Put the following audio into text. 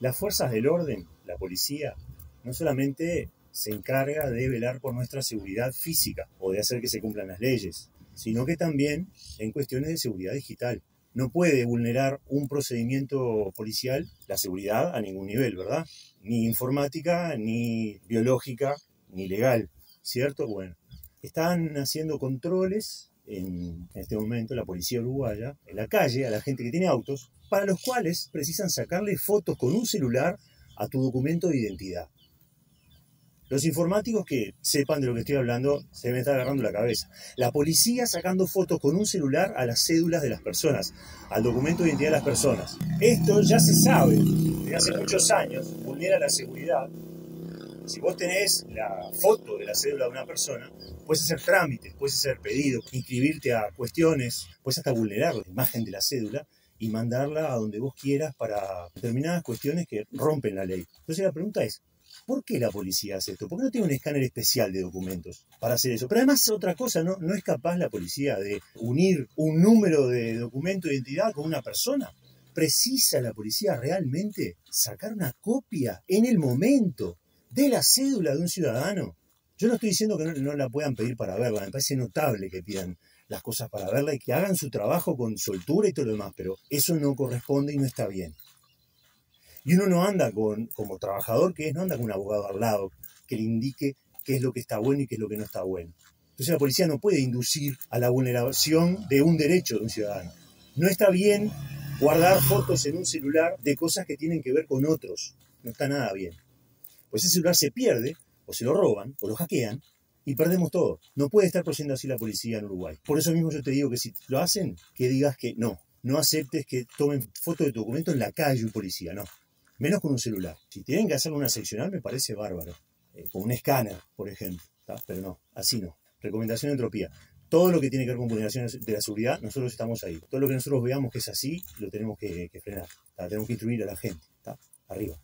Las fuerzas del orden, la policía, no solamente se encarga de velar por nuestra seguridad física o de hacer que se cumplan las leyes, sino que también en cuestiones de seguridad digital. No puede vulnerar un procedimiento policial la seguridad a ningún nivel, ¿verdad? Ni informática, ni biológica, ni legal, ¿cierto? Bueno, están haciendo controles en este momento la policía uruguaya en la calle a la gente que tiene autos, para los cuales precisan sacarle fotos con un celular a tu documento de identidad. Los informáticos que sepan de lo que estoy hablando se me está agarrando la cabeza. La policía sacando fotos con un celular a las cédulas de las personas, al documento de identidad de las personas. Esto ya se sabe, desde hace muchos años, vulnera la seguridad. Si vos tenés la foto de la cédula de una persona, puedes hacer trámites, puedes hacer pedidos, inscribirte a cuestiones, puedes hasta vulnerar la imagen de la cédula y mandarla a donde vos quieras para determinadas cuestiones que rompen la ley. Entonces la pregunta es, ¿por qué la policía hace esto? ¿Por qué no tiene un escáner especial de documentos para hacer eso? Pero además otra cosa, ¿no es capaz la policía de unir un número de documento de identidad con una persona? ¿Precisa la policía realmente sacar una copia en el momento de la cédula de un ciudadano? Yo no estoy diciendo que no la puedan pedir para verla, me parece notable que pidan las cosas para verla y que hagan su trabajo con soltura y todo lo demás, pero eso no corresponde y no está bien. Y uno no anda como trabajador que es, no anda con un abogado al lado que le indique qué es lo que está bueno y qué es lo que no está bueno. Entonces la policía no puede inducir a la vulneración de un derecho de un ciudadano. No está bien guardar fotos en un celular de cosas que tienen que ver con otros. No está nada bien. Pues ese celular se pierde, o se lo roban, o lo hackean, y perdemos todo. No puede estar procediendo así la policía en Uruguay. Por eso mismo yo te digo que si lo hacen, que digas que no aceptes que tomen fotos de tu documento en la calle un policía, no. Menos con un celular. Si tienen que hacer una seccional me parece bárbaro. Con un escáner, por ejemplo. ¿Tá? Pero no, así no. Recomendación de Entropía. Todo lo que tiene que ver con vulneraciones de la seguridad, nosotros estamos ahí. Todo lo que nosotros veamos que es así, lo tenemos que frenar. ¿Tá? Tenemos que instruir a la gente. ¿Tá? Arriba.